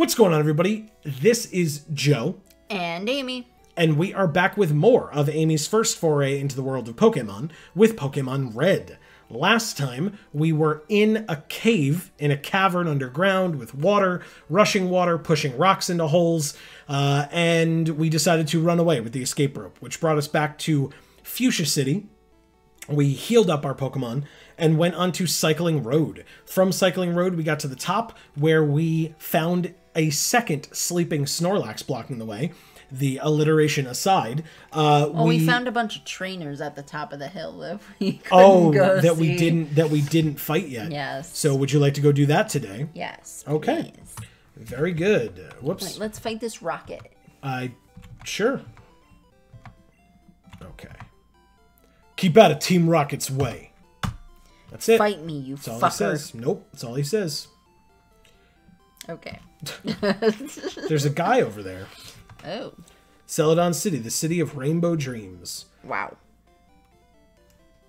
What's going on, everybody? This is Joe. And Amy. And we are back with more of Amy's first foray into the world of Pokemon with Pokemon Red. Last time, we were in a cave, in a cavern underground with water, rushing water, pushing rocks into holes, and we decided to run away with the escape rope, which brought us back to Fuchsia City. We healed up our Pokemon and went on to Cycling Road. From Cycling Road, we got to the top where we found a second sleeping Snorlax blocking the way. The alliteration aside, we found a bunch of trainers at the top of the hill that we couldn't go that see. we didn't fight yet. Yes. So would you like to go do that today? Yes. Okay. Please. Very good. Whoops. Wait, let's fight this rocket. Sure. Okay. Keep out of Team Rocket's way. That's it. Fight me, you fucker. That's all he says. Nope. That's all he says. Okay. There's a guy over there. Oh. Celadon City, the city of rainbow dreams. Wow.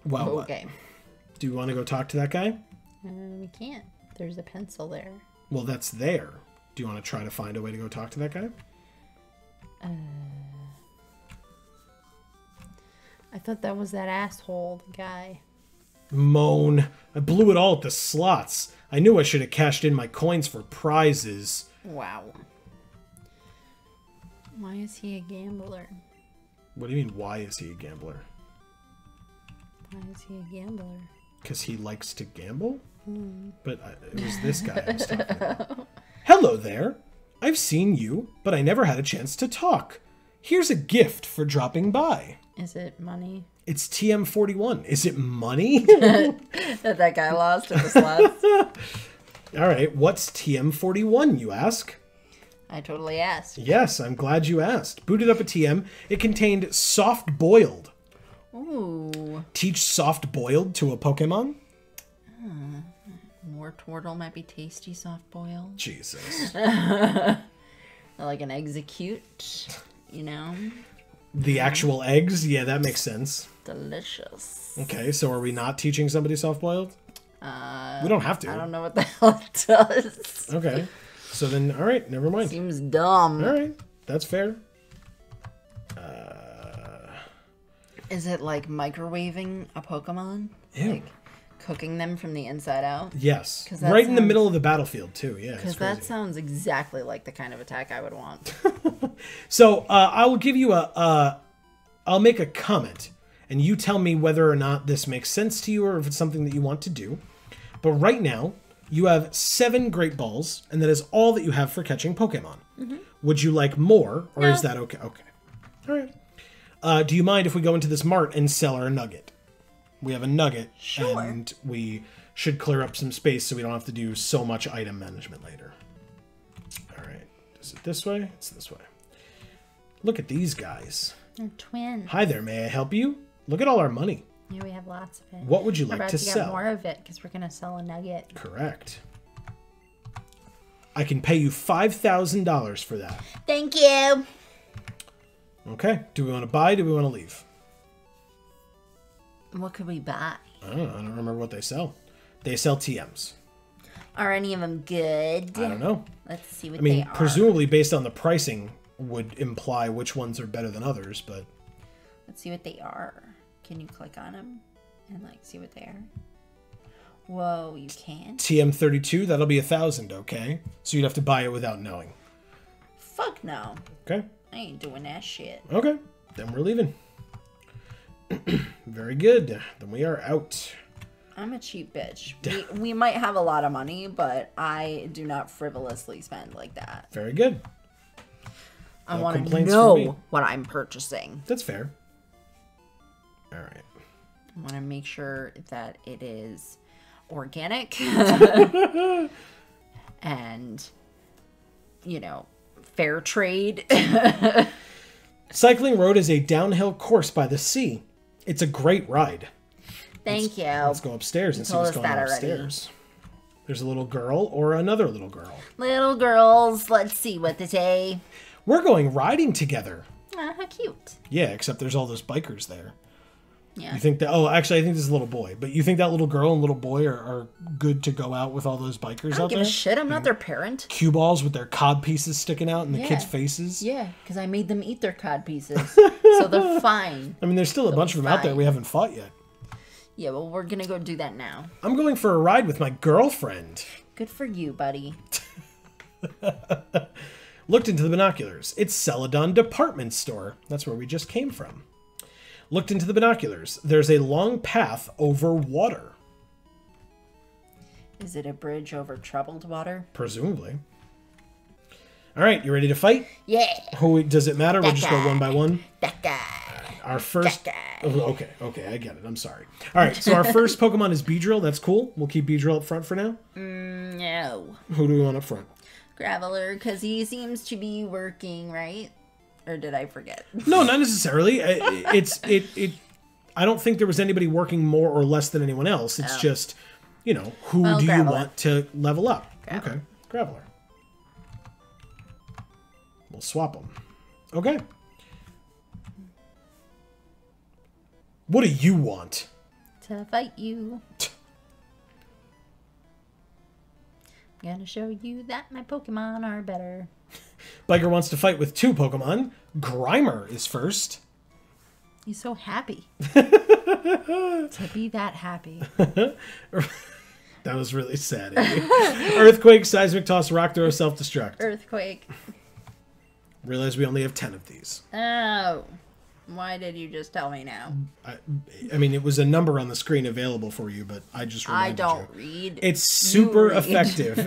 Wow. Okay. What? Do you want to go talk to that guy? We can't. There's a pencil there. Well, that's there. Do you want to try to find a way to go talk to that guy? I thought that was that asshole guy. Moan. I blew it all at the slots. I knew I should have cashed in my coins for prizes. Wow. Why is he a gambler? What do you mean, why is he a gambler? Why is he a gambler? Because he likes to gamble? Mm. But it was this guy I was talking about. Hello there. I've seen you, but I never had a chance to talk. Here's a gift for dropping by. Is it money? It's TM 41. Is it money? that guy lost at the slots. All right, what's TM 41, you ask? I totally asked. Yes, I'm glad you asked. Booted up a TM. It contained soft boiled. Ooh. Teach soft boiled to a Pokemon? Wartortle might be tasty soft boiled. Jesus. Like an execute, you know? The actual eggs? Yeah, that makes sense. Delicious. Okay, so are we not teaching somebody soft boiled? We don't have to. I don't know what the hell it does. Okay. So then, all right, never mind. Seems dumb. All right, that's fair. Is it like microwaving a Pokemon? Ew. Like cooking them from the inside out? Yes. Right in the middle of the battlefield, too. Yeah, because that sounds exactly like the kind of attack I would want. So I will give you I'll make a comment, and you tell me whether or not this makes sense to you or if it's something that you want to do. But right now, you have 7 Great Balls, and that is all that you have for catching Pokemon. Mm-hmm. Would you like more, or is that okay? Okay. All right. Do you mind if we go into this mart and sell our nugget? We have a nugget, sure. And we should clear up some space so we don't have to do so much item management later. All right. Is it this way? It's this way. Look at these guys. They're twins. Hi there. May I help you? Look at all our money. Yeah, we have lots of it. What would you like to sell? We're about to get more of it because we're going to sell a nugget. Correct. I can pay you $5,000 for that. Thank you. Okay. Do we want to buy? Do we want to leave? What could we buy? I don't know. I don't remember what they sell. They sell TMs. Are any of them good? I don't know. Let's see what they are. I mean, presumably based on the pricing would imply which ones are better than others, but... Let's see what they are. Can you click on them and like see what they are? Whoa, you can. TM 42, that'll be 1,000, okay? So you'd have to buy it without knowing. Fuck no. Okay. I ain't doing that shit. Okay, then we're leaving. Very good. Then we are out. I'm a cheap bitch. We might have a lot of money, but I do not frivolously spend like that. Very good. I want to know what I'm purchasing. That's fair. All right. I want to make sure that it is organic and, you know, fair trade. Cycling Road is a downhill course by the sea. It's a great ride. Thank you. Let's go upstairs and see what's going on upstairs. There's a little girl or another little girl. Little girls. Let's see what they say. We're going riding together. How cute. Yeah, except there's all those bikers there. Yeah. You think that? Oh, actually, I think this is a little boy. But you think that little girl and little boy are good to go out with all those bikers out there? I don't give a shit. I'm not their parent. Cue balls with their cod pieces sticking out in the kids' faces. Yeah, because I made them eat their cod pieces, so they're fine. I mean, there's still a bunch of them out there we haven't fought yet. Yeah, well, we're gonna go do that now. I'm going for a ride with my girlfriend. Good for you, buddy. Looked into the binoculars. It's Celadon Department Store. That's where we just came from. Looked into the binoculars. There's a long path over water. Is it a bridge over troubled water? Presumably. All right, you ready to fight? Yeah. Who does it matter? We'll just go one by one. That guy. Our first. Okay, okay, I get it. I'm sorry. All right, so our first Pokemon is Beedrill. That's cool. We'll keep Beedrill up front for now. No. Who do we want up front? Graveler, because he seems to be working, right? Or did I forget? No, not necessarily. I don't think there was anybody working more or less than anyone else. It's just, you know, who do Graveler. You want to level up? Graveler. Okay, Graveler. We'll swap them. Okay. What do you want? To fight you. I'm gonna show you that my Pokemon are better. Biker wants to fight with two Pokemon. Grimer is first. He's so happy. To be that happy. That was really sad. Earthquake, Seismic Toss, Rock Throw, Self-Destruct. Earthquake. Realize we only have 10 of these. Oh. Why did you just tell me now? I mean, it was a number on the screen available for you, but I just reminded you. I don't read. It's super effective.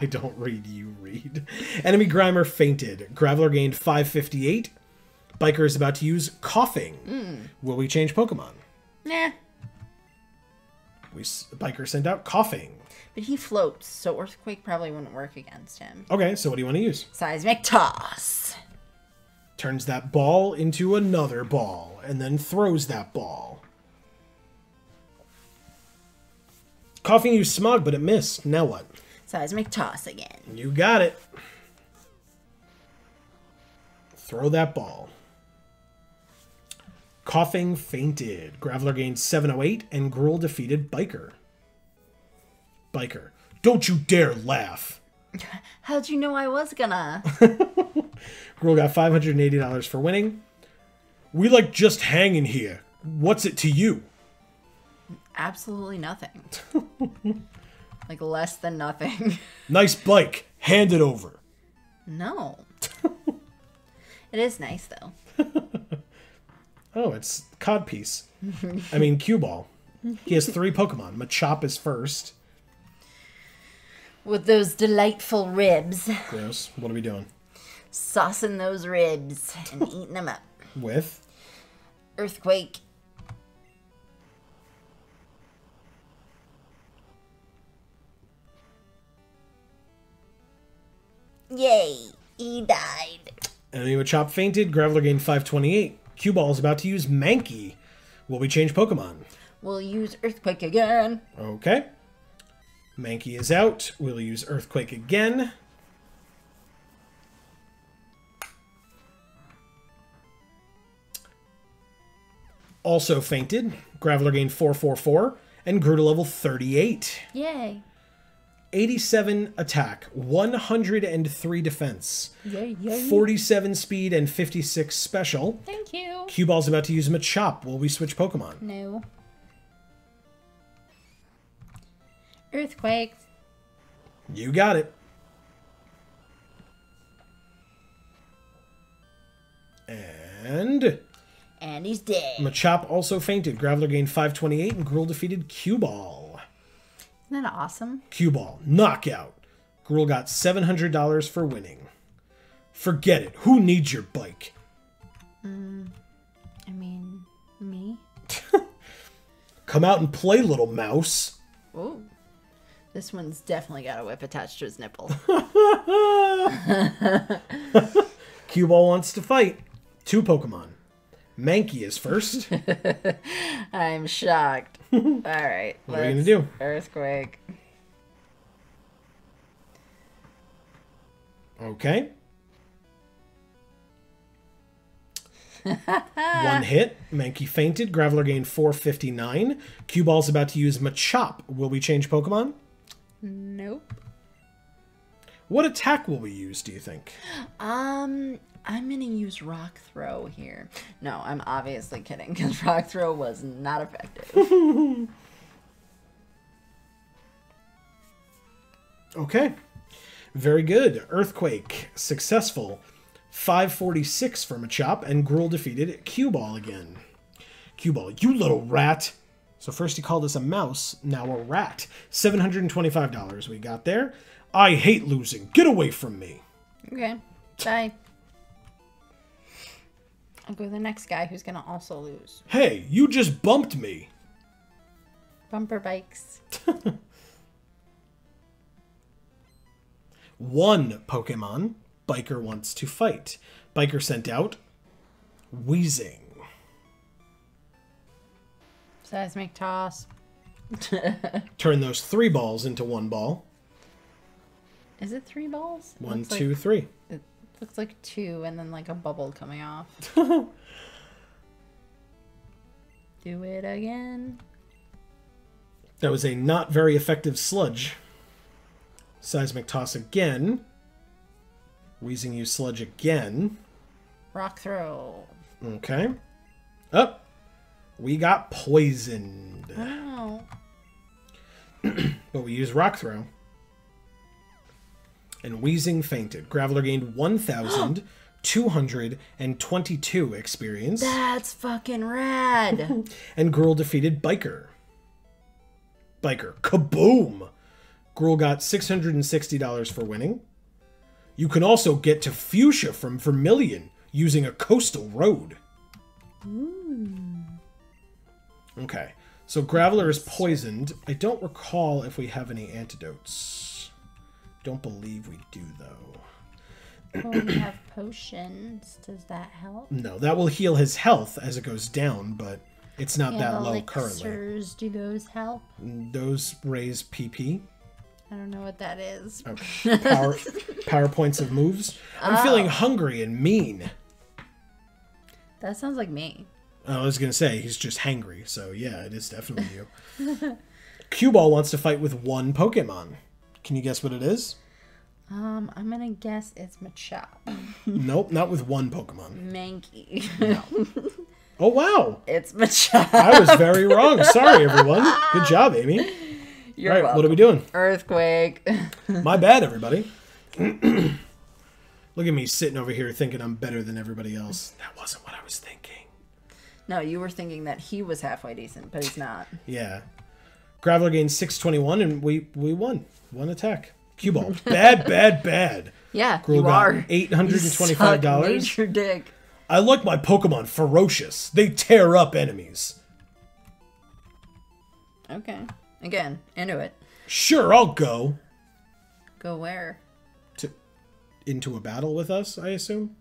I don't read, you read. Enemy Grimer fainted. Graveler gained 558. Biker is about to use Koffing. Will we change Pokemon? Nah. Biker sent out Koffing. But he floats, so Earthquake probably wouldn't work against him. Okay, so what do you want to use? Seismic Toss. Turns that ball into another ball, and then throws that ball. Koffing used Smog, but it missed. Now what? Seismic Toss again. You got it. Throw that ball. Koffing fainted. Graveler gained 708, and Gruul defeated Biker. Biker, don't you dare laugh. How'd you know I was gonna? Gruul got $580 for winning. We like just hanging here. What's it to you? Absolutely nothing. Like less than nothing. Nice bike. Hand it over. No. It is nice though. Oh, it's Codpiece. I mean, Cue Ball. He has three Pokemon. Machop is first. With those delightful ribs. Gross. What are we doing? Saucing those ribs and eating them up. With? Earthquake. Yay. He died. Enemy Machop fainted. Graveler gained 528. Cue Ball is about to use Mankey. Will we change Pokemon? We'll use Earthquake again. Okay. Mankey is out. We'll use Earthquake again. Also fainted. Graveler gained 444 and grew to level 38. Yay. 87 attack, 103 defense, yay, yay. 47 speed, and 56 special. Thank you. Cue Ball's about to use Machop. Will we switch Pokemon? No. Earthquake. You got it. And he's dead. Machop also fainted. Graveler gained 528 and Gruul defeated Cue Ball. Isn't that awesome? Cue Ball. Knockout. Gruul got $700 for winning. Forget it. Who needs your bike? I mean, me? Come out and play, little mouse. Ooh. This one's definitely got a whip attached to his nipple. Cue Ball wants to fight. Two Pokemon. Mankey is first. I'm shocked. All right. What are we going to do? Earthquake. Okay. One hit. Mankey fainted. Graveler gained 459. Cue Ball's about to use Machop. Will we change Pokemon? Nope. What attack will we use, do you think? I'm going to use Rock Throw here. No, I'm obviously kidding, because Rock Throw was not effective. Okay. Very good. Earthquake. Successful. 546 for Machop, and Gruul defeated Q-Ball again. Q-Ball, you little rat! So first he called us a mouse, now a rat. $725 we got there. I hate losing. Get away from me. Okay. Bye. I'll go to the next guy who's going to also lose. Hey, you just bumped me. Bumper bikes. One Pokemon Biker wants to fight. Biker sent out Weezing. Seismic Toss. Turn those three balls into one ball. Is it three balls? One, two, three. It looks like two and then like a bubble coming off. Do it again. That was a not very effective sludge. Seismic Toss again. Weezing used sludge again. Rock Throw. Okay. Up. Oh, we got poisoned. Wow. But we used Rock Throw. And Weezing fainted. Graveler gained 1,222 experience. That's fucking rad. And Gruul defeated Biker. Biker. Kaboom! Gruul got $660 for winning. You can also get to Fuchsia from Vermilion using a coastal road. Ooh. Okay. So Graveler is poisoned. I don't recall if we have any antidotes. Don't believe we do, though. Well, we have potions. Does that help? No, that will heal his health as it goes down, but it's not that low currently. Do those help? Those raise PP. I don't know what that is. Okay. Power points of moves. I'm feeling hungry and mean. That sounds like me. I was going to say, he's just hangry, so yeah, it is definitely you. Q-Ball wants to fight with one Pokemon. Can you guess what it is? I'm going to guess it's Machop. Nope, not with one Pokemon. Mankey. No. Oh, wow. It's Machop. I was very wrong. Sorry, everyone. Good job, Amy. You're welcome. All right, what are we doing? Earthquake. My bad, everybody. Look at me sitting over here thinking I'm better than everybody else. That wasn't what I was thinking. No, you were thinking that he was halfway decent, but he's not. Yeah. Graveler gained 621, and we won. One attack. Q-Ball. Bad. Yeah, Gruul got $825. You suck, major dick. I like my Pokemon ferocious. They tear up enemies. Okay. Again, into it. Sure, I'll go. Go where? Into a battle with us, I assume?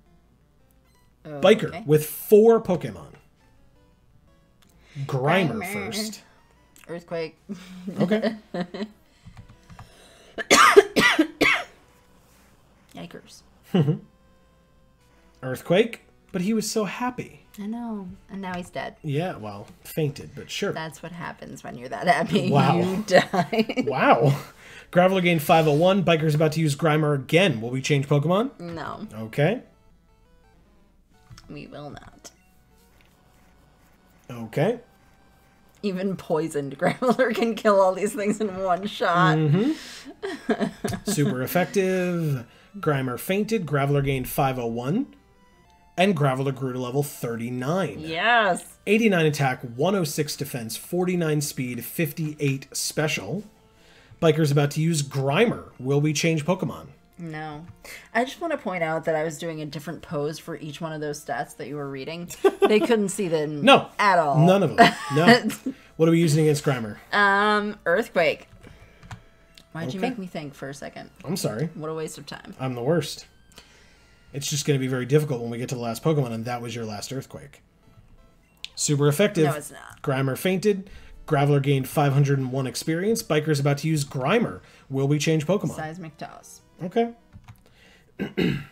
Oh, Biker, okay. With four Pokemon. Grimer first. Earthquake. Okay. Yikers. Earthquake, but he was so happy. I know. And now he's dead. Yeah, well, fainted, but sure. That's what happens when you're that happy. Wow. You die. Wow. Graveler gained 501. Biker's about to use Grimer again. Will we change Pokemon? No. Okay. We will not. Okay. Even poisoned Graveler can kill all these things in one shot. Mm-hmm. Super effective. Grimer fainted. Graveler gained 501. And Graveler grew to level 39. Yes. 89 attack, 106 defense, 49 speed, 58 special. Biker's about to use Grimer. Will we change Pokemon? No. I just want to point out that I was doing a different pose for each one of those stats that you were reading. They couldn't see them at all. None of them. No. What are we using against Grimer? Earthquake. Why'd you make me think for a second? I'm sorry. What a waste of time. I'm the worst. It's just going to be very difficult when we get to the last Pokemon, and that was your last Earthquake. Super effective. No, it's not. Grimer fainted. Graveler gained 501 experience. Biker's about to use Grimer. Will we change Pokemon? Seismic Toss. Okay. I'm going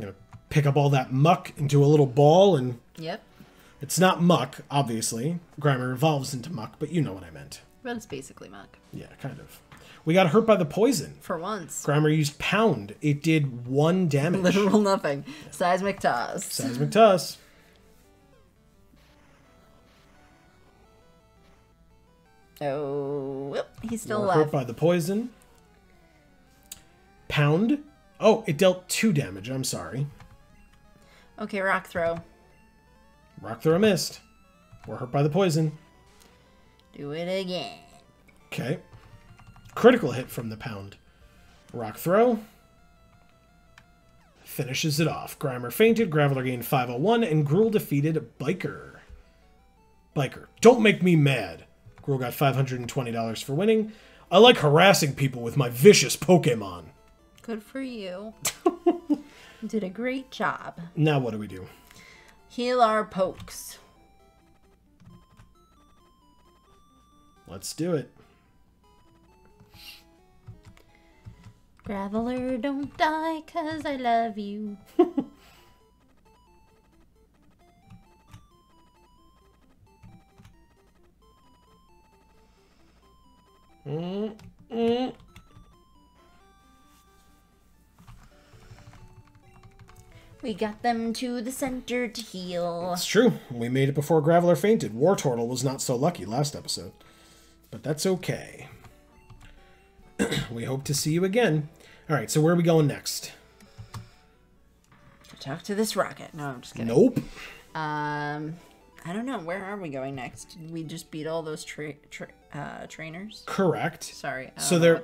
to pick up all that muck into a little ball and... Yep. It's not muck, obviously. Grimer evolves into muck, but you know what I meant. That's basically muck. Yeah, kind of. We got hurt by the poison. For once. Grimer used Pound. It did 1 damage. Literal nothing. Seismic Toss. Seismic Toss. Oh, whoop. He's still alive. Hurt by the poison. Pound. Oh, it dealt 2 damage. I'm sorry. Okay, Rock Throw. Rock Throw missed. We're hurt by the poison. Do it again. Okay. Critical hit from the Pound. Rock Throw. Finishes it off. Grimer fainted. Graveler gained 501. And Gruul defeated Biker. Biker. Don't make me mad. Gruul got $520 for winning. I like harassing people with my vicious Pokemon. Good for you. You did a great job. Now what do we do? Heal our pokes. Let's do it. Graveler, don't die, 'cause I love you. Mm-mm. We got them to the center to heal. It's true. We made it before Graveler fainted. Wartortle was not so lucky last episode. But that's okay. We hope to see you again. Alright, so where are we going next? Talk to this rocket. No, I'm just kidding. Nope. I don't know. Where are we going next? Did we just beat all those trainers? Correct. Sorry. So there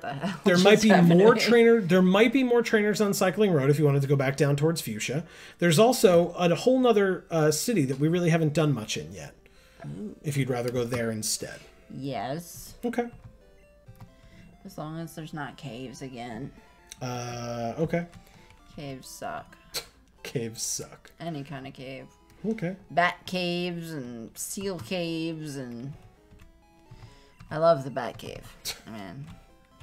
might be more trainers on Cycling Road if you wanted to go back down towards Fuchsia. There's also a whole nother city that we really haven't done much in yet. Ooh. If you'd rather go there instead. Yes. Okay. As long as there's not caves again. Okay. Caves suck. Caves suck. Any kind of cave. Okay. Bat caves and seal caves and... I love the Bat Cave. I mean,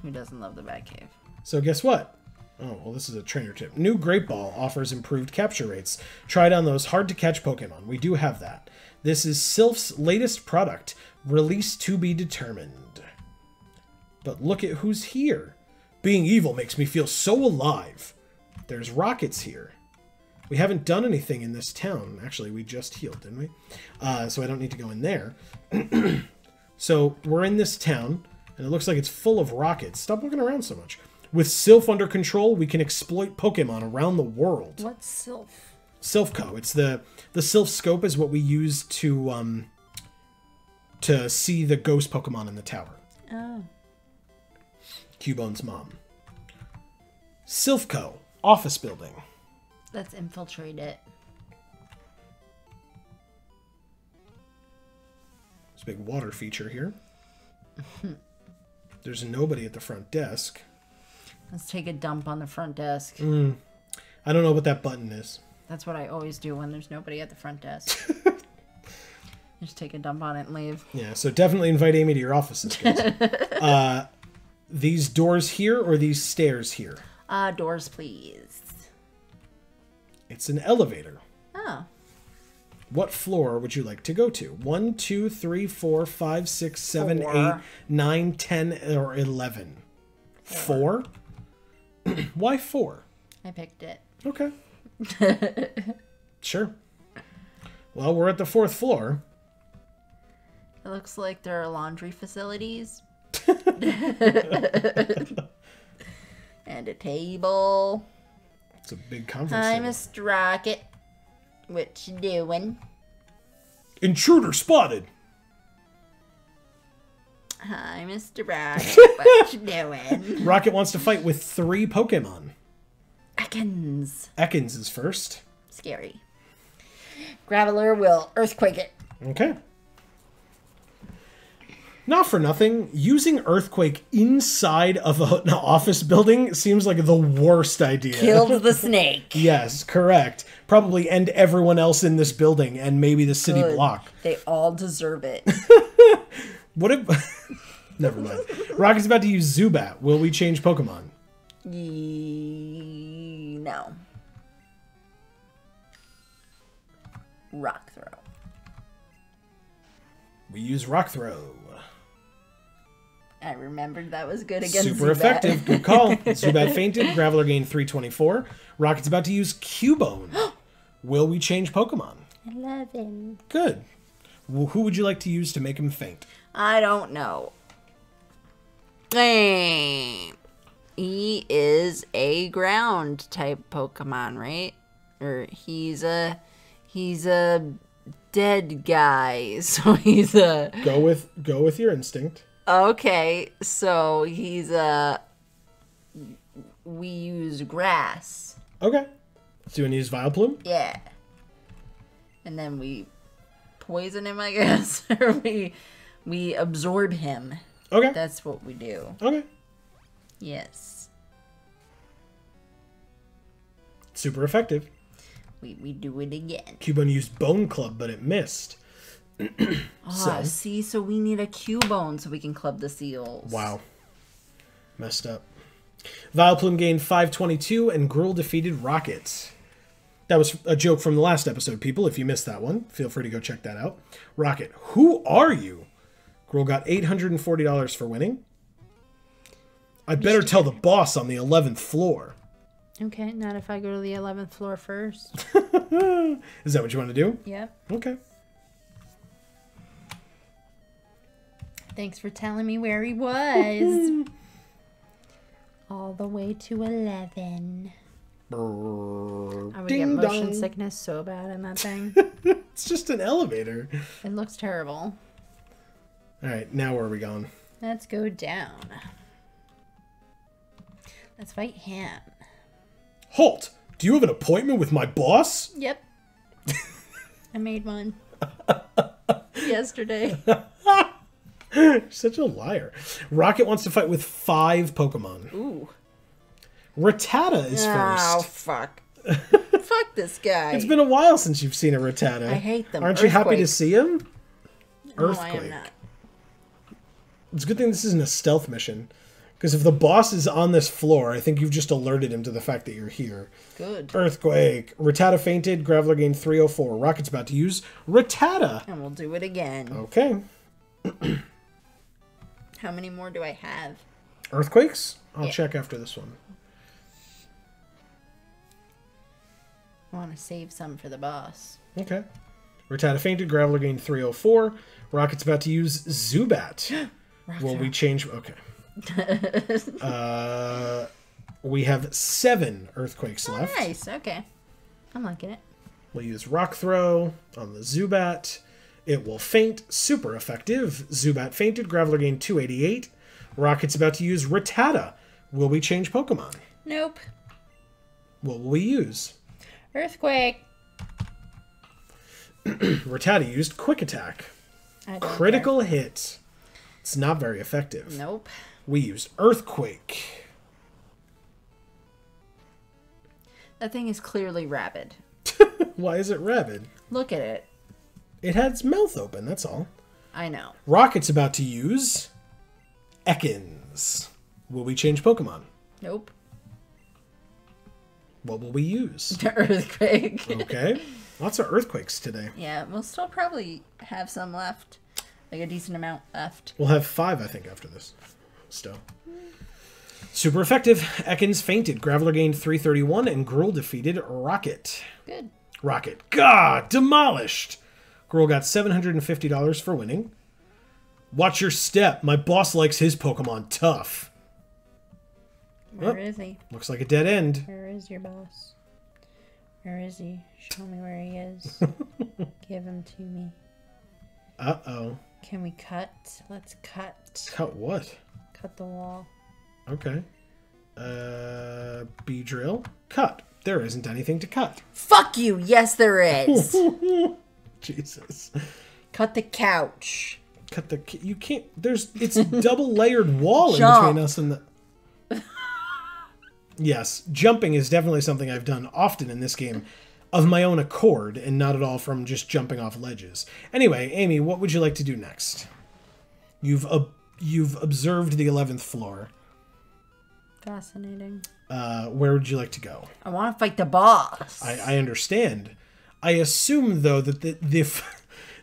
who doesn't love the Bat Cave? So guess what? Oh, well, this is a trainer tip. New Great Ball offers improved capture rates. Try it on those hard-to-catch Pokemon. We do have that. This is Silph's latest product. Release to be determined. But look at who's here. Being evil makes me feel so alive. There's rockets here. We haven't done anything in this town. Actually, we just healed, didn't we? So I don't need to go in there. So we're in this town, and it looks like it's full of rockets. Stop looking around so much. With Silph under control, we can exploit Pokemon around the world. What's Silph? Silph Co. It's the Silph scope is what we use to see the ghost Pokemon in the tower. Oh. Cubone's mom. Silph Co. Office building. Let's infiltrate it. Big water feature here. There's nobody at the front desk. Let's take a dump on the front desk. I don't know what that button is. That's what I always do when there's nobody at the front desk. Just take a dump on it and leave. Yeah, so definitely invite Amy to your offices, guys. These doors here or these stairs here? Doors, please. It's an elevator. Oh. What floor would you like to go to? 1, 2, 3, 4, 5, 6, 7, 8, 9, 10, or 11? 4? Why 4? I picked it. Okay. Sure. Well, we're at the 4th floor. It looks like there are laundry facilities. And a table. It's a big conference. Hi, Mr. Rocket. What you doing? Intruder spotted. Hi, Mr. Rocket. What you doing? Rocket wants to fight with 3 Pokemon. Ekans. Ekans is first. Scary. Graveler will earthquake it. Okay. Not for nothing, using Earthquake inside of an office building seems like the worst idea. Killed the snake. Yes, correct. Probably end everyone else in this building and maybe the city block. They all deserve it. What if... Never mind. Rocket's about to use Zubat. Will we change Pokemon? No. Rock Throw. We use Rock Throw. I remembered that was good against Super Zubat. Effective. Good call. Zubat fainted. Graveler gained 324. Rocket's about to use Cubone. Will we change Pokemon? I love him. Good. Well, who would you like to use to make him faint? I don't know. He is a ground type Pokemon, right? Or he's a dead guy, so he's a... Go with your instinct. Okay, so he's a... We use grass. Okay. So you want to use Vileplume? Yeah. And then we poison him, I guess. Or we absorb him. Okay. That's what we do. Okay. Yes. Super effective. We do it again. Cubone used Bone Club, but it missed. So we need a Cubone so we can club the seals. Wow. Messed up. Vileplume gained 522, and Gruul defeated Rocket. That was a joke from the last episode, people. If you missed that one, feel free to go check that out. Rocket, who are you? Gruul got $840 for winning. I better tell the boss on the 11th floor. Okay, not if I go to the 11th floor first. Is that what you want to do? Yeah. Okay. Thanks for telling me where he was. All the way to 11. I would get motion sickness so bad in that thing. It's just an elevator. It looks terrible. All right, now where are we going? Let's go down. Let's fight him. Halt! Do you have an appointment with my boss? Yep. I made one. Yesterday. You're such a liar. Rocket wants to fight with 5 Pokemon. Ooh. Rattata is first. Oh, fuck. Fuck this guy. It's been a while since you've seen a Rattata. I hate them. Aren't you happy to see him? Earthquake. No, I am not. It's a good thing this isn't a stealth mission. Because if the boss is on this floor, I think you've just alerted him to the fact that you're here. Good. Earthquake. Rattata fainted. Graveler gained 304. Rocket's about to use Rattata. And we'll do it again. Okay. How many more do I have? Earthquakes? I'll check after this one. I want to save some for the boss. Okay. Rattata fainted. Graveler gained 304. Rocket's about to use Zubat. Will we change? Okay. We have 7 earthquakes left. Nice. Okay, I'm liking it. We'll use Rock Throw on the Zubat. It will faint. Super effective. Zubat fainted. Graveler gained 288. Rocket's about to use Rattata. Will we change Pokemon? Nope. What will we use? Earthquake. Rattata used Quick Attack. Critical hit. It's not very effective. Nope. We used Earthquake. That thing is clearly rabid. Why is it rabid? Look at it. It had its mouth open, that's all. I know. Rocket's about to use Ekans. Will we change Pokemon? Nope. What will we use? The Earthquake. Okay. Lots of earthquakes today. Yeah, we'll still probably have some left. Like a decent amount left. We'll have 5, I think, after this. Still. Super effective. Ekans fainted. Graveler gained 331, and Gruul defeated Rocket. Good. Rocket. God, demolished. Gruul got $750 for winning. Watch your step. My boss likes his Pokemon tough. Where is he? Looks like a dead end. Where is your boss? Where is he? Show me where he is. Give him to me. Uh-oh. Can we cut? Let's cut. Cut what? Cut the wall. Okay. Beedrill. Cut. There isn't anything to cut. Fuck you! Yes, there is! Jesus. Cut the couch. Cut the... You can't... There's... It's double-layered wall in between us and the... Yes. Jumping is definitely something I've done often in this game. Of my own accord, and not at all from just jumping off ledges. Anyway, Amy, what would you like to do next? You've observed the 11th floor. Fascinating. Where would you like to go? I want to fight the boss. I understand. I assume, though, that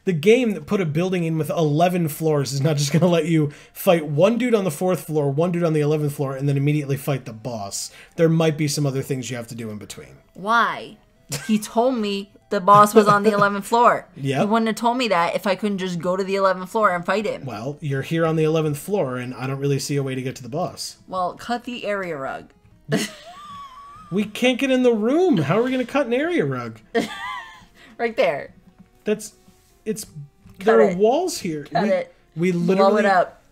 the game that put a building in with 11 floors is not just going to let you fight one dude on the 4th floor, one dude on the 11th floor, and then immediately fight the boss. There might be some other things you have to do in between. Why? He told me the boss was on the 11th floor. Yeah. He wouldn't have told me that if I couldn't just go to the 11th floor and fight him. Well, you're here on the 11th floor, and I don't really see a way to get to the boss. Well, cut the area rug. We can't get in the room. How are we going to cut an area rug? Right there. That's... It's cut there it. Are walls here. We literally blow it up.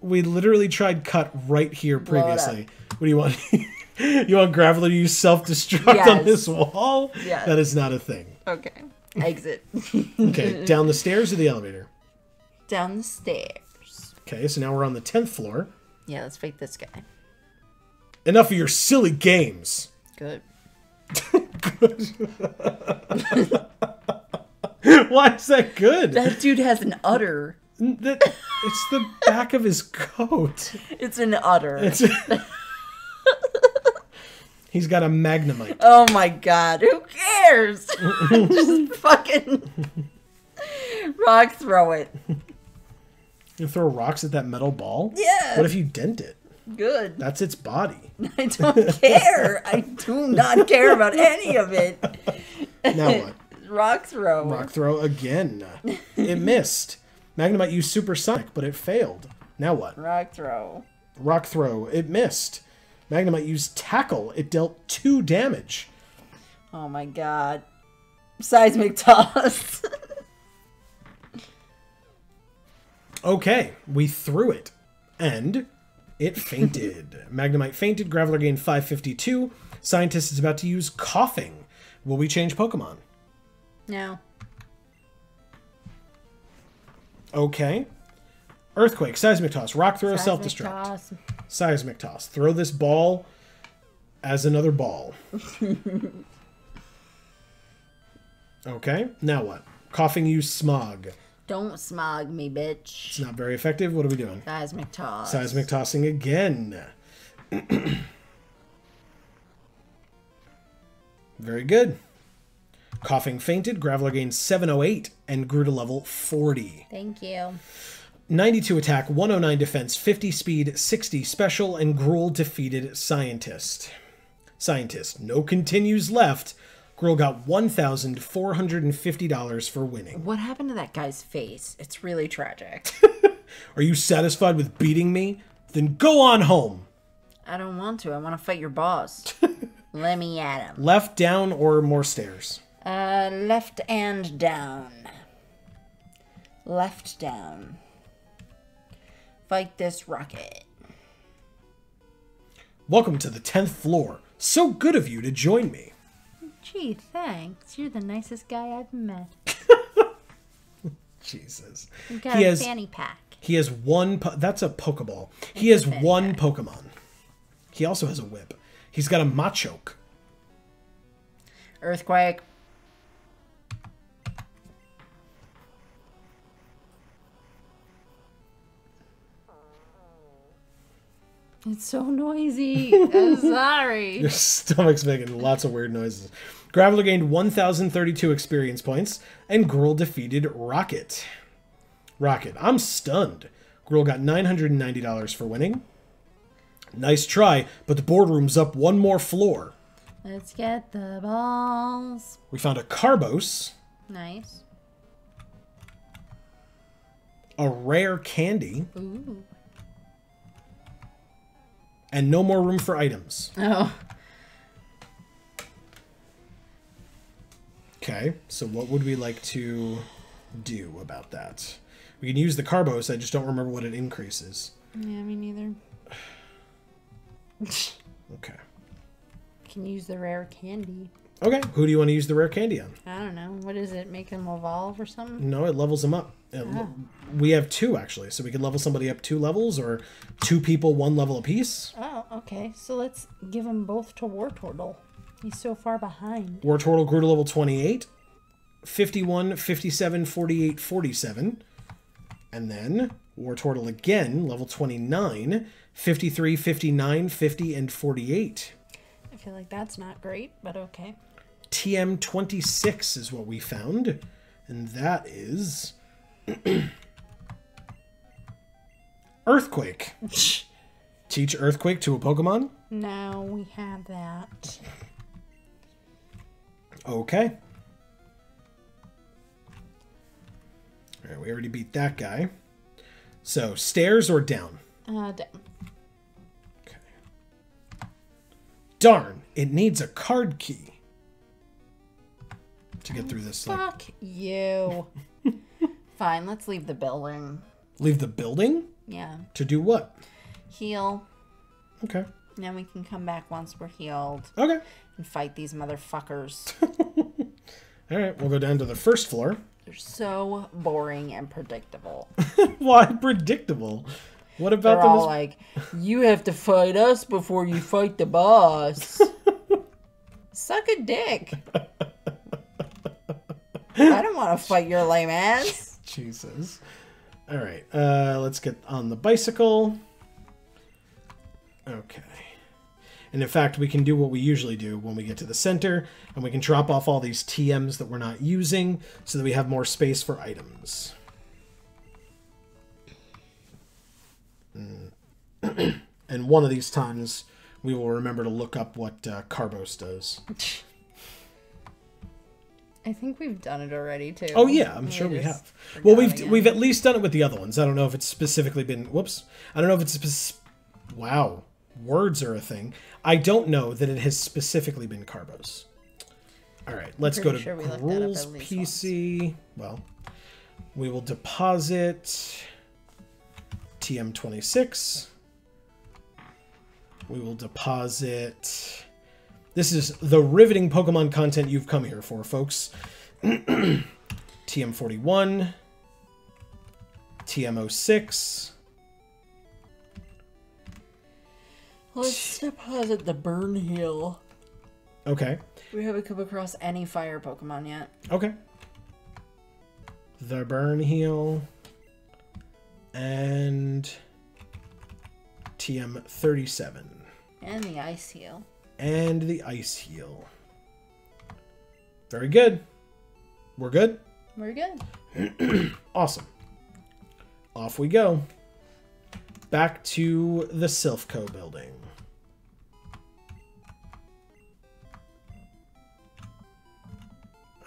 We literally tried cut right here previously. What do you want? You want Graveler to use self-destruct on this wall? Yes. That is not a thing. Okay. Exit. Okay. Down the stairs or the elevator? Down the stairs. Okay, so now we're on the 10th floor. Yeah, let's fight this guy. Enough of your silly games. Good. Good. Why is that good? That dude has an udder. It's the back of his coat. It's an udder. He's got a Magnemite. Oh my god, who cares? Just fucking rock throw it. You throw rocks at that metal ball? Yeah. What if you dent it? Good. That's its body. I don't care. I do not care about any of it. Now what? Rock throw. Rock throw again. It missed. Magnemite used supersonic, but it failed. Now what? Rock throw. Rock throw. It missed. Magnemite used tackle. It dealt 2 damage. Oh my god. Seismic toss. Okay. We threw it. And it fainted. Magnemite fainted. Graveler gained 552. Scientist is about to use Koffing. Will we change Pokemon? No. Okay. Earthquake, seismic toss, rock throw, self-destruct. Seismic toss. Throw this ball as another ball. Okay. Now what? Koffing, you smog. Don't smog me, bitch. It's not very effective. What are we doing? Seismic toss. Seismic tossing again. Very good. Koffing fainted, Graveler gained 708, and grew to level 40. Thank you. 92 attack, 109 defense, 50 speed, 60 special, and Gruul defeated Scientist. Scientist, no continues left. Gruul got $1,450 for winning. What happened to that guy's face? It's really tragic. Are you satisfied with beating me? Then go on home. I don't want to. I want to fight your boss. Let me at him. Left, down, or more stairs? Left and down. Left down. Fight this rocket. Welcome to the 10th floor. So good of you to join me. Gee, thanks. You're the nicest guy I've met. Jesus. You've got a fanny pack. He has one... That's a Pokeball. He has one Pokemon. He also has a whip. He's got a Machoke. Earthquake. It's so noisy. I'm sorry. Your stomach's making lots of weird noises. Graveler gained 1,032 experience points, and Gruul defeated Rocket. Rocket, I'm stunned. Gruul got $990 for winning. Nice try, but the boardroom's up one more floor. Let's get the balls. We found a Carbos. Nice. A rare candy. Ooh. And no more room for items. Oh. Okay, so what would we like to do about that? We can use the Carbos, I just don't remember what it increases. Yeah, me neither. Okay. Can use the rare candy. Okay. Who do you want to use the rare candy on? I don't know. What is it? Make them evolve or something? No, it levels them up. We have 2 actually, so we could level somebody up 2 levels, or 2 people 1 level apiece. Oh, okay. So let's give them both to Wartortle. He's so far behind. Wartortle grew to level 28, 51, 57, 48, 47, and then Wartortle again, level 29. 53, 59, 50, and 48. I feel like that's not great, but okay. TM 26 is what we found, and that is Earthquake. Teach Earthquake to a Pokemon? No, we have that. Okay. All right, we already beat that guy. So, stairs or down? Down. Okay. Darn, it needs a card key to get through this thing. Fuck you. Fine, let's leave the building. Leave the building? Yeah. To do what? Heal. Okay. Now we can come back once we're healed. Okay. And fight these motherfuckers. All right, we'll go down to the first floor. They're so boring and predictable. Why predictable? What about them? They're all like, you have to fight us before you fight the boss. Suck a dick. I don't want to fight your lame ass. Jesus. All right, let's get on the bicycle. Okay. And in fact, we can do what we usually do when we get to the center, and we can drop off all these TMs that we're not using so that we have more space for items. And one of these times, we will remember to look up what Carbos does. I think we've done it already, too. Oh, yeah, I'm sure we have. Well, we've at least done it with the other ones. I don't know if it's specifically been... Whoops. I don't know if it's... Wow. Words are a thing. I don't know that it has specifically been Carbos. All right, let's go to Rules PC. Well, we will deposit TM 26. We will deposit... This is the riveting Pokemon content you've come here for, folks. TM 41. TM 06. Let's deposit the burn heal. Okay. We haven't come across any fire Pokemon yet. Okay. The burn heal. And TM 37. And the ice heal. And the ice heal. Very good. We're good? We're good. Awesome. Off we go. Back to the Silph Co. building.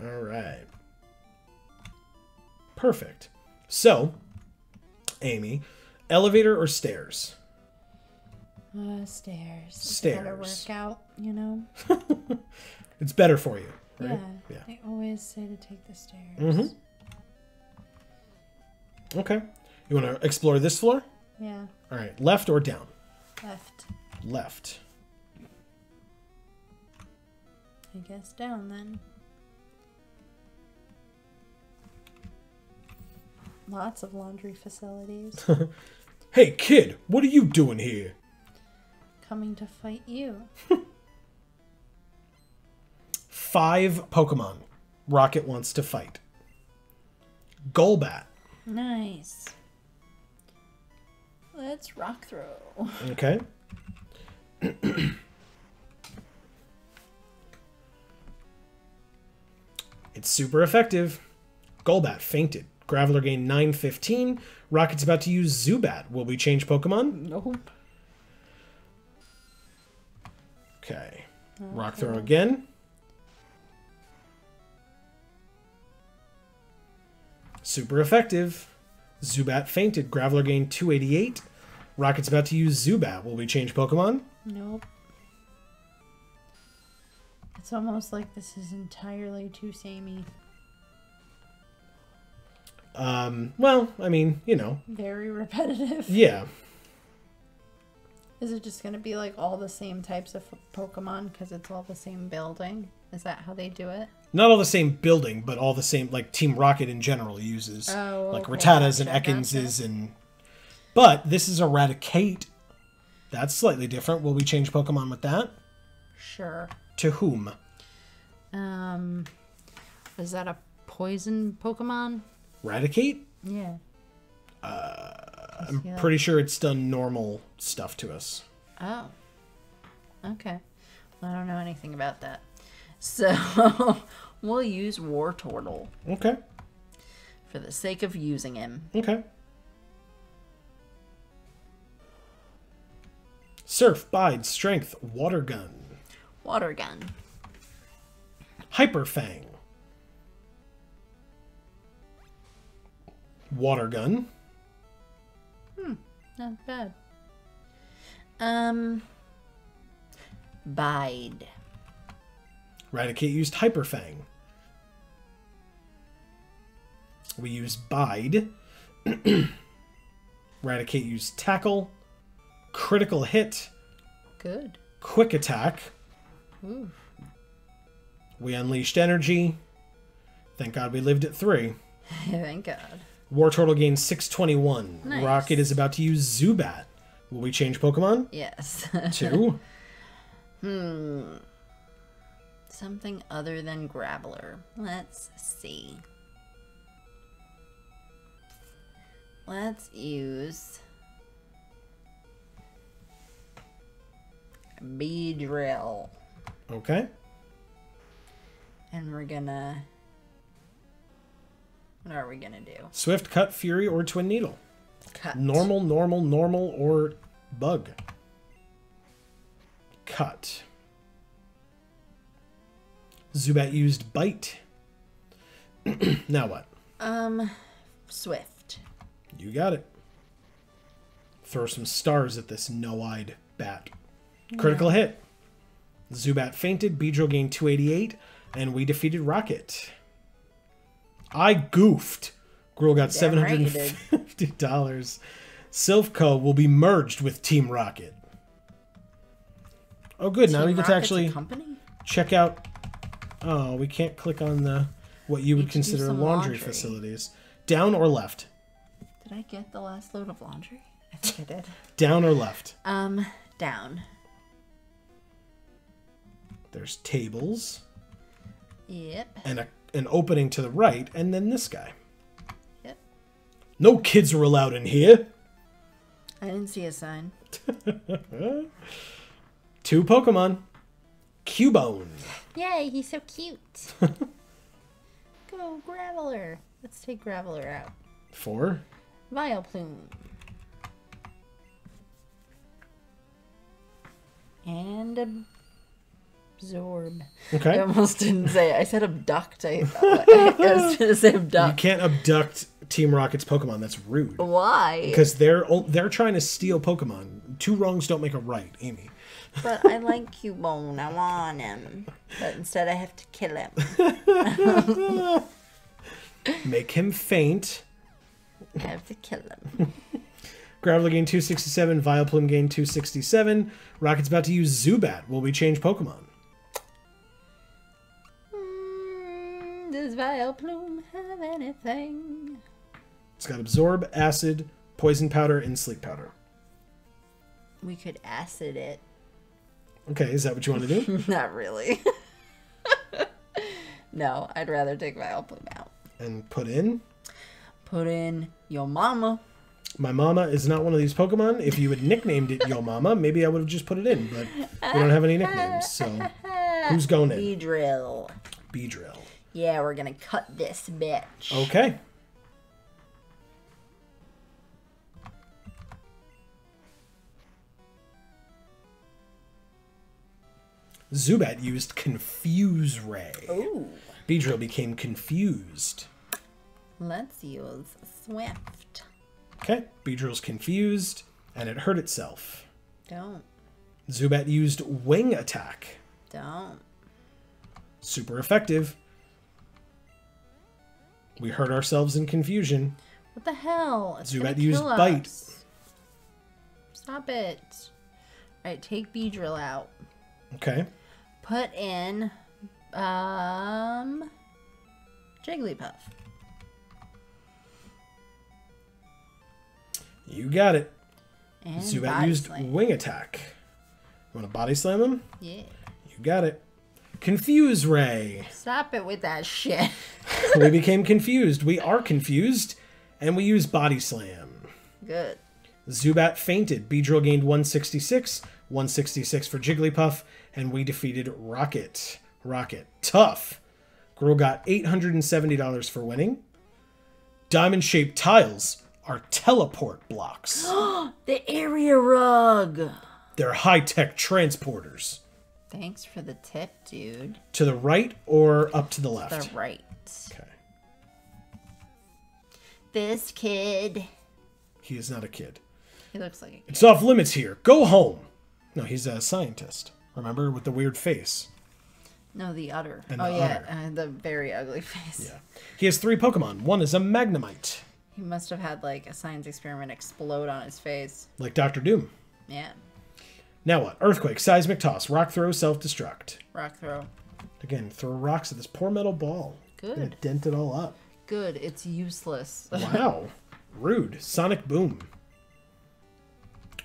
All right. Perfect. So, Amy, elevator or stairs? Stairs. Stairs. Better workout, you know? It's better for you, right? Yeah. They always say to take the stairs. Mm-hmm. Okay. You want to explore this floor? Yeah. All right. Left or down? Left. Left. I guess down then. Lots of laundry facilities. Hey, kid, what are you doing here? Coming to fight you. 5 Pokemon Rocket wants to fight. Golbat. Nice. Let's rock throw. Okay. It's super effective. Golbat fainted. Graveler gained 915. Rocket's about to use Zubat. Will we change Pokemon? Nope. Okay. Rock throw again. Super effective. Zubat fainted. Graveler gained 288. Rocket's about to use Zubat. Will we change Pokemon? Nope. It's almost like this is entirely too samey. Well, I mean, you know. Very repetitive. Yeah. Is it just going to be like all the same types of Pokemon because it's all the same building? Is that how they do it? Not all the same building, but all the same, like Team Rocket in general uses. Oh, okay. Like Rattatas and Ekans and... But this is Eradicate. That's slightly different. Will we change Pokemon with that? Sure. To whom? Is that a poison Pokemon? Eradicate? Yeah. I'm pretty sure it's done normal stuff to us. Oh. Okay. Well, I don't know anything about that. So we'll use Wartortle. Okay. For the sake of using him. Okay. Surf, Bide, Strength, Water Gun. Water Gun. Hyper Fang. Water Gun. Hmm, not bad. Bide. Raticate used Hyper Fang. We use Bide. Raticate used Tackle. Critical Hit. Good. Quick Attack. Ooh. We unleashed Energy. Thank God we lived at 3. Thank God. Wartortle gains 621. Nice. Rocket is about to use Zubat. Will we change Pokemon? Yes. To? Something other than Graveler. Let's see. Let's use Beedrill. Okay. And we're gonna... What are we gonna do? Swift, Cut, Fury, or Twin Needle. Cut. Normal, normal, normal, or bug. Cut. Zubat used Bite. Now what? Swift. You got it. Throw some stars at this no-eyed bat. Critical hit. Zubat fainted. Beedrill gained 288, and we defeated Rocket. I goofed. Gruul got $750. Silph Co. will be merged with Team Rocket. Oh, good. Now we get to actually check out. Oh, we can't click on the what you would consider laundry facilities. Down or left? Did I get the last load of laundry? I think I did. Down or left? Down. There's tables. Yep. And an opening to the right, and then this guy. Yep. No kids are allowed in here. I didn't see a sign. 2 Pokemon. Cubone. Yay, he's so cute. Go, Graveler. Let's take Graveler out. 4. Vileplume. And a Zorb. Okay. I almost didn't say it. I said abduct. I was going to say abduct. You can't abduct Team Rocket's Pokemon. That's rude. Why? Because they're trying to steal Pokemon. 2 wrongs don't make a right, Amy. But I like Cubone. I want him. But instead I have to kill him. Make him faint. I have to kill him. Graveler gained 267. Vileplume gained 267. Rocket's about to use Zubat. Will we change Pokemon? Does Vileplume have anything? It's got Absorb, Acid, Poison Powder, and Sleep Powder. We could Acid it. Okay, is that what you want to do? Not really. No, I'd rather take Vileplume out. And put in? Put in Yo Mama. My mama is not one of these Pokemon. If you had nicknamed it Yo Mama, maybe I would have just put it in, but we don't have any nicknames, so who's going in? Beedrill. Beedrill. Yeah, we're going to cut this bitch. Okay. Zubat used Confuse Ray. Ooh. Beedrill became confused. Let's use Swift. Okay. Beedrill's confused, and it hurt itself. Don't. Zubat used Wing Attack. Don't. Super effective. We hurt ourselves in confusion. What the hell? It's Zubat used Bite. Stop it. All right, take Beedrill out. Okay. Put in Jigglypuff. You got it. And Zubat used Wing Attack. You want to body slam him? Yeah. You got it. Confuse Ray. Stop it with that shit. We became confused. We are confused. And we use Body Slam. Good. Zubat fainted. Beedrill gained 166. 166 for Jigglypuff. And we defeated Rocket. Rocket. Tough. Girl got $870 for winning. Diamond-shaped tiles are teleport blocks. The area rug. They're high-tech transporters. Thanks for the tip, dude. To the right or up to the left? To the right. Okay. This kid. He is not a kid. He looks like a kid. It's off limits here. Go home. No, he's a scientist. Remember, with the weird face. No, the udder. And the very ugly face. Yeah. He has 3 Pokemon. One is a Magnemite. He must have had like a science experiment explode on his face. Like Dr. Doom. Yeah. Now what? Earthquake, seismic toss, rock throw, self-destruct. Rock throw. Again, throw rocks at this poor metal ball. Good. I'm gonna dent it all up. Good. It's useless. Wow. Rude. Sonic boom.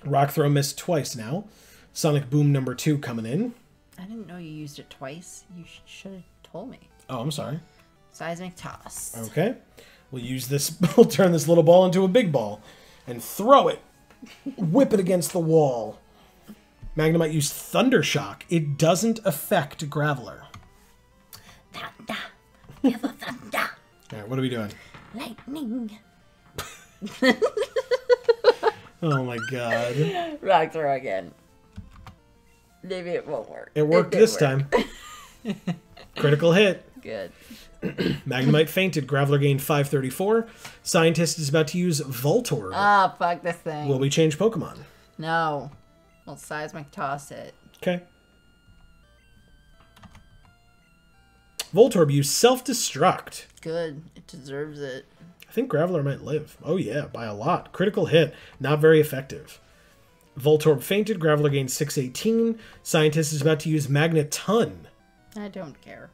Rock throw missed twice now. Sonic boom number 2 coming in. I didn't know you used it twice. You should have told me. Oh, I'm sorry. Seismic toss. Okay. We'll use this. We'll turn this little ball into a big ball and throw it. Whip it against the wall. Magnemite used Thunder Shock. It doesn't affect Graveler. Thunder. Give a thunder. All right, what are we doing? Lightning. Oh, my God. Rock throw again. Maybe it won't work. It worked this time. Critical hit. Good. Magnemite fainted. Graveler gained 534. Scientist is about to use Voltorb. Ah, fuck this thing. Will we change Pokemon? No. Well, seismic toss it. Okay. Voltorb, you self-destruct. Good. It deserves it. I think Graveler might live. Oh, yeah, by a lot. Critical hit. Not very effective. Voltorb fainted. Graveler gained 618. Scientist is about to use Magneton. I don't care.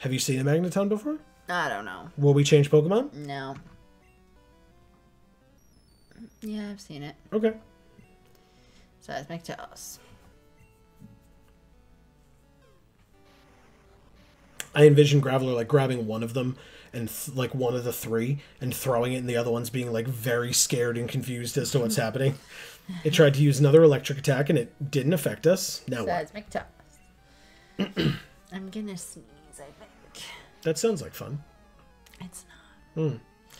Have you seen a Magneton before? I don't know. Will we change Pokemon? No. Yeah, I've seen it. Okay. Seismic toss. I envision Graveler like grabbing one of them and like one of the 3 and throwing it, and the other one's being like very scared and confused as to what's happening. It tried to use another electric attack and it didn't affect us. Now seismic what? Seismic toss. I'm gonna sneeze, I think. That sounds like fun. It's not. Mm.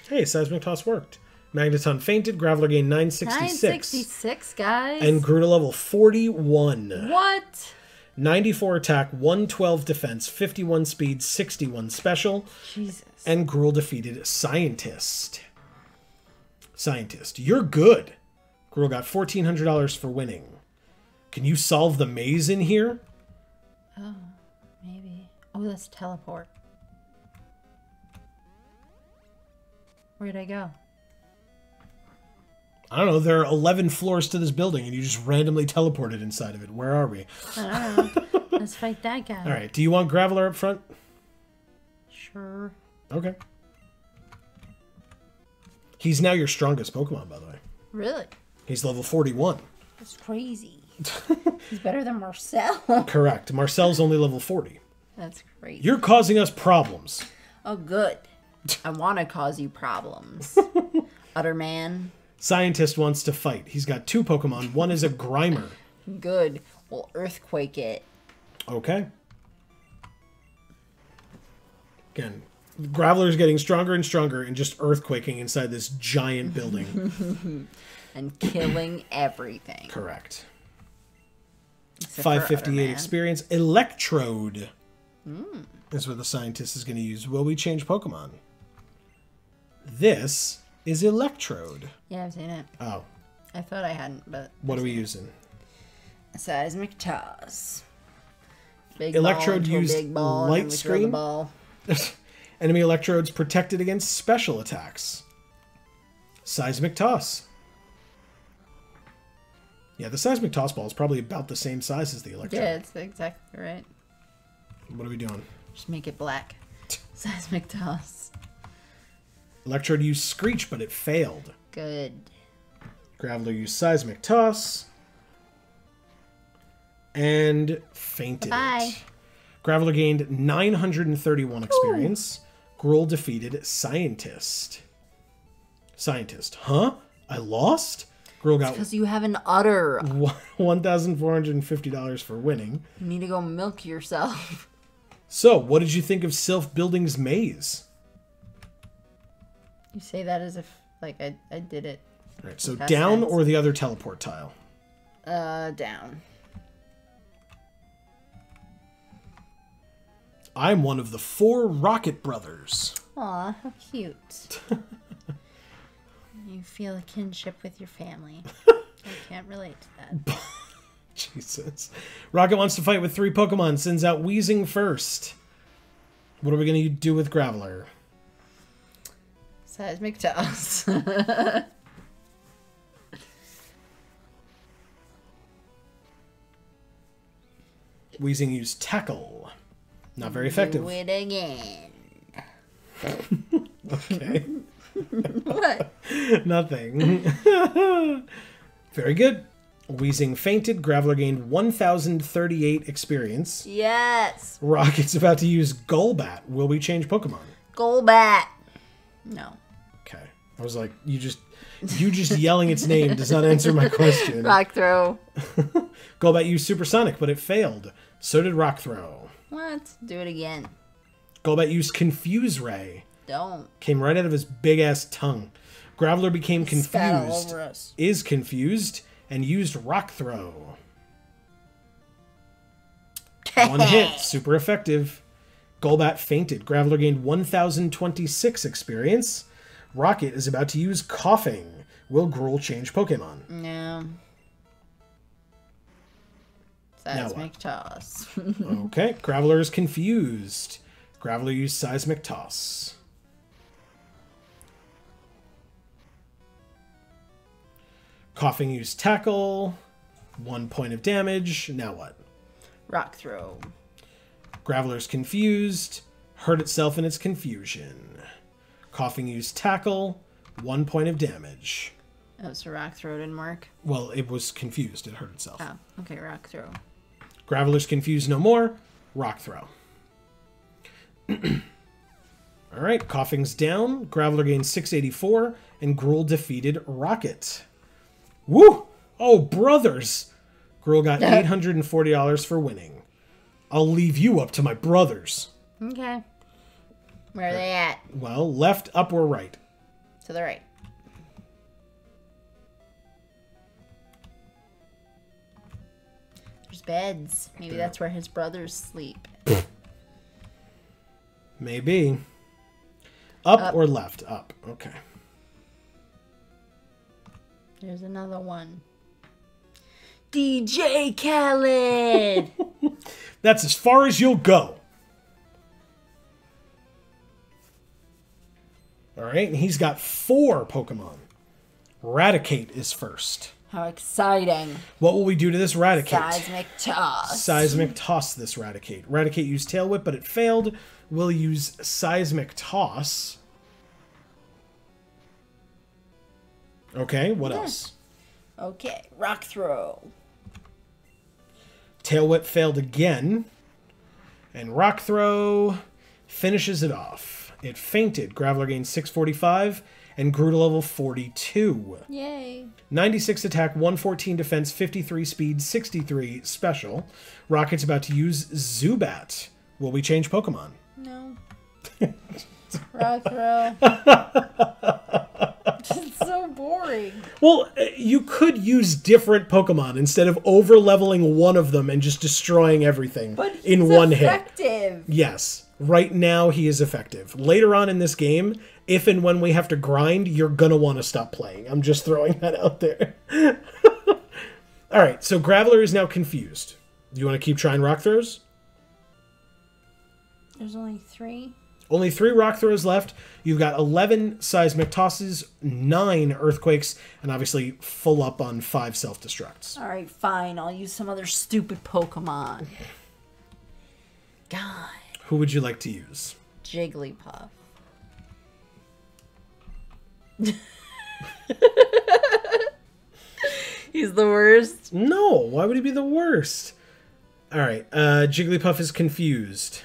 Hey, seismic toss worked. Magneton fainted. Graveler gained 966. 966, guys. And grew to level 41. What? 94 attack, 112 defense, 51 speed, 61 special. Jesus. And Gruul defeated Scientist. Scientist, you're good. Gruul got $1,400 for winning. Can you solve the maze in here? Oh, maybe. Oh, that's teleport. Where'd I go? I don't know, there are 11 floors to this building, and you just randomly teleported inside of it. Where are we? I don't know. Let's fight that guy. All right, do you want Graveler up front? Sure. Okay. He's now your strongest Pokemon, by the way. Really? He's level 41. That's crazy. He's better than Marcel. Correct. Marcel's only level 40. That's crazy. You're causing us problems. Oh, good. I want to cause you problems. Utterman. Scientist wants to fight. He's got 2 Pokemon. One is a Grimer. Good. We'll earthquake it. Okay. Again, Graveler's getting stronger and stronger and just earthquaking inside this giant building. And killing everything. Correct. Except 558 experience. Electrode is what the scientist is going to use. Will we change Pokemon? This is Electrode. Yeah, I've seen it. Oh. I thought I hadn't, but... What are we using? Seismic toss. Big Electrode ball used big ball, light screen. The ball. Enemy Electrode's protected against special attacks. Seismic toss. Yeah, the seismic toss ball is probably about the same size as the Electrode. Yeah, it's exactly right. What are we doing? Just make it black. Seismic toss. Electrode used Screech, but it failed. Good. Graveler used Seismic Toss. And fainted. Bye. Graveler gained 931 experience. Gruul defeated Scientist. Scientist. Huh? I lost? Gruul got... Because you have an udder. $1,450 for winning. You need to go milk yourself. So, what did you think of Silph Building's maze? You say that as if, like, I did it. All right, so down or the other teleport tile? Down. I'm one of the 4 Rocket Brothers. Aw, how cute. You feel a kinship with your family. I can't relate to that. Jesus. Rocket wants to fight with 3 Pokemon. Sends out Weezing first. What are we going to do with Graveler? Seismic Toss. Weezing used Tackle. Not very effective. Do it again. Okay. What? Nothing. Very good. Weezing fainted. Graveler gained 1,038 experience. Yes. Rocket's about to use Golbat. Will we change Pokemon? Golbat. No. Okay. I was like, you just yelling its name does not answer my question. Rock throw. Golbat used Supersonic, but it failed. So did Rock throw. What? Do it again. Golbat used Confuse Ray. Don't. Came right out of his big-ass tongue. Graveler became confused, is confused, and used Rock Throw. 1 hit, super effective. Golbat fainted. Graveler gained 1,026 experience. Rocket is about to use Koffing. Will Growl change Pokemon? No. Seismic Toss. Okay, Graveler is confused. Graveler used Seismic Toss. Koffing used Tackle. 1 point of damage. Now what? Rock Throw. Graveler's confused. Hurt itself in its confusion. Koffing used Tackle. 1 point of damage. Oh, so Rock Throw didn't work? Well, it was confused. It hurt itself. Oh, okay. Rock Throw. Graveler's confused no more. Rock Throw. All right. Koffing's down. Graveler gained 684. And Gruul defeated Rocket. Woo! Oh, brothers! Gruul got $840 for winning. I'll leave you up to my brothers. Okay. Where are they at? Well, left, up, or right? To the right. There's beds. Maybe that's where his brothers sleep. Maybe. Up or left? Up. Okay. There's another one. DJ Khaled! That's as far as you'll go. Alright, and he's got 4 Pokemon. Raticate is first. How exciting. What will we do to this Raticate? Seismic Toss. Seismic Toss this Raticate. Raticate used Tail Whip, but it failed. We'll use Seismic Toss. Okay, what else? Okay, Rock Throw. Tail Whip failed again. And Rock Throw finishes it off. It fainted. Graveler gained 645 and grew to level 42. Yay. 96 attack, 114 defense, 53 speed, 63 special. Rocket's about to use Zubat. Will we change Pokemon? No. Rock Throw. It's so boring. Well, you could use different Pokemon instead of over-leveling one of them and just destroying everything in one hit. But he's effective. Yes. Right now, he is effective. Later on in this game, if and when we have to grind, you're going to want to stop playing. I'm just throwing that out there. All right, so Graveler is now confused. You want to keep trying Rock Throws? There's only 3. Only 3 Rock Throws left. You've got 11 Seismic Tosses, 9 Earthquakes, and obviously full up on 5 Self-Destructs. All right, fine. I'll use some other stupid Pokemon. God. Who would you like to use? Jigglypuff. He's the worst? No. Why would he be the worst? All right. Jigglypuff is confused.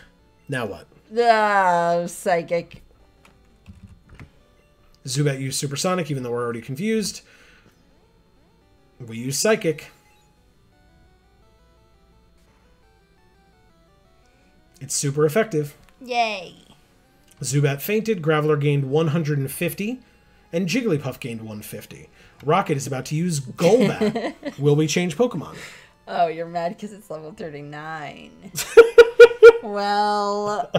Now what? Oh, psychic. Zubat used Supersonic, even though we're already confused. We use Psychic. It's super effective. Yay. Zubat fainted, Graveler gained 150, and Jigglypuff gained 150. Rocket is about to use Golbat. Will we change Pokemon? Oh, you're mad because it's level 39. Well,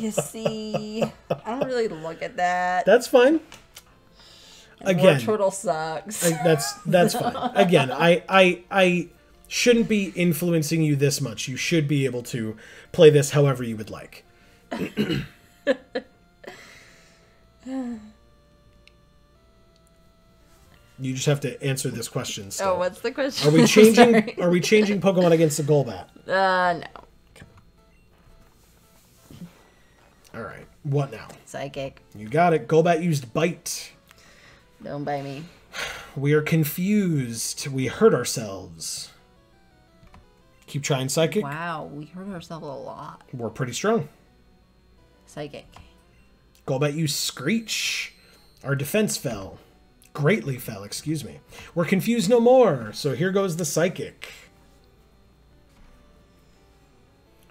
you see, I don't really look at that. That's fine. And again, Wartortle sucks. That's fine. Again, I shouldn't be influencing you this much. You should be able to play this however you would like. You just have to answer this question. Still. Oh, what's the question? Are we changing Pokemon against the Golbat? No. All right. What now? Psychic. You got it. Golbat used Bite. Don't bite me. We are confused. We hurt ourselves. Keep trying Psychic. Wow, we hurt ourselves a lot. We're pretty strong. Psychic. Golbat used Screech. Our defense fell. Greatly fell, excuse me. We're confused no more, so here goes the Psychic.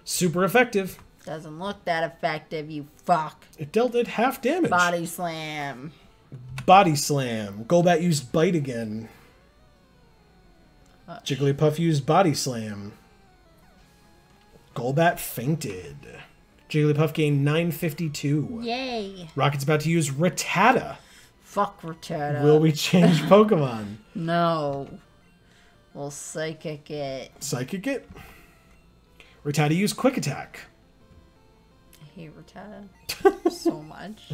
Super effective. Doesn't look that effective, you fuck. It dealt it half damage. Body slam. Body slam. Golbat used Bite again. Oh. Jigglypuff used Body slam. Golbat fainted. Jigglypuff gained 952. Yay. Rocket's about to use Rattata. Fuck Rattata. Will we change Pokemon? No. We'll Psychic it. Psychic it? Rattata used Quick Attack. I hate Rattata so much.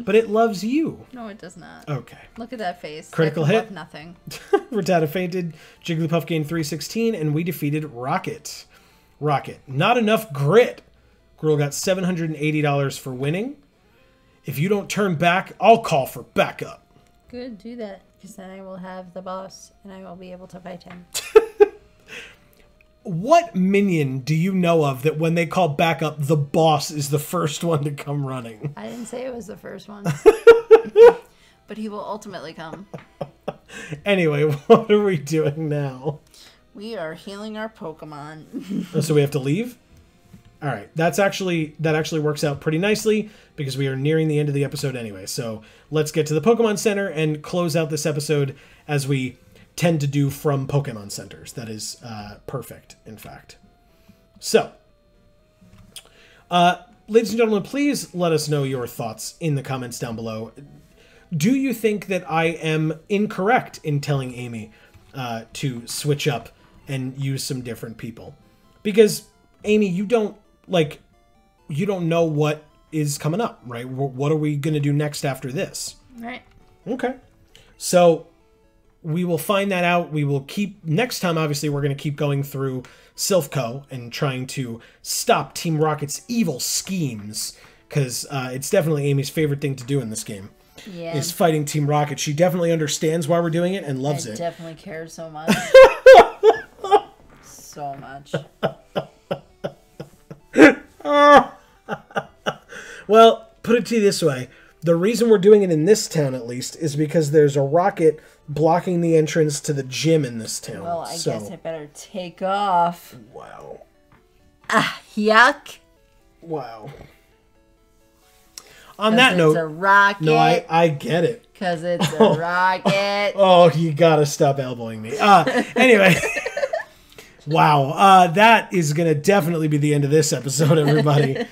But it loves you. No, it does not. Okay. Look at that face. Critical hit. Nothing. Rattata fainted. Jigglypuff gained 316, and we defeated Rocket. Rocket. Not enough grit. Girl got $780 for winning. If you don't turn back, I'll call for backup. Good, do that, because then I will have the boss, and I will be able to fight him. What minion do you know of that when they call backup, the boss is the first one to come running? I didn't say it was the first one. But he will ultimately come. Anyway, what are we doing now? We are healing our Pokemon. So we have to leave? All right, that actually works out pretty nicely because we are nearing the end of the episode anyway. So let's get to the Pokemon Center and close out this episode as we tend to do from Pokemon Centers. That is perfect, in fact. So, ladies and gentlemen, please let us know your thoughts in the comments down below. Do you think that I am incorrect in telling Amy to switch up and use some different people? Because, Amy, you don't know what is coming up, right? What are we going to do next after this? Right. Okay. So we will find that out. We will keep, next time, obviously, we're going to keep going through Silph Co. and trying to stop Team Rocket's evil schemes, because it's definitely Amy's favorite thing to do in this game. Yeah. Is fighting Team Rocket. She definitely understands why we're doing it and loves it. Definitely cares so much. So much. Well, put it to you this way. The reason we're doing it in this town, at least, is because there's a rocket blocking the entrance to the gym in this town. Well, I guess I better take off. Wow. Ah, yuck. Wow. On that note, it's a rocket. No, I get it. Because it's a rocket. Oh, you gotta stop elbowing me. Anyway. Wow, that is going to definitely be the end of this episode, everybody.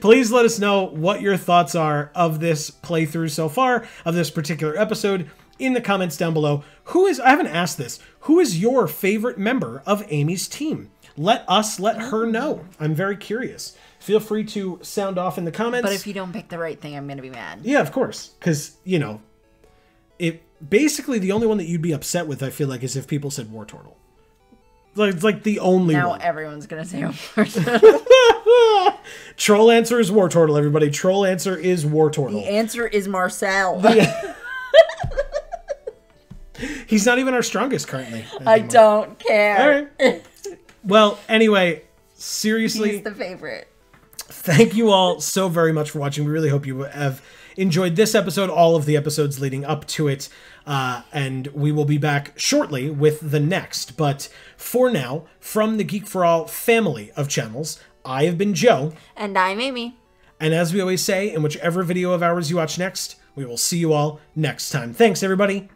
Please let us know what your thoughts are of this playthrough so far, of this particular episode, in the comments down below. I haven't asked this, who is your favorite member of Amy's team? Let her know. I'm very curious. Feel free to sound off in the comments. But if you don't pick the right thing, I'm going to be mad. Yeah, of course, because, you know, basically, the only one that you'd be upset with, I feel like, is if people said Wartortle. Like the only one. Now everyone's going to say Wartortle. Troll answer is Wartortle, everybody. Troll answer is Wartortle. The answer is Marcel. He's not even our strongest currently. I don't care. All right. Well, anyway, seriously. He's the favorite. Thank you all so very much for watching. We really hope you have enjoyed this episode, all of the episodes leading up to it, and we will be back shortly with the next. But for now, from the Geek4All family of channels, I have been Joe. And I'm Amy. And as we always say, in whichever video of ours you watch next, we will see you all next time. Thanks, everybody.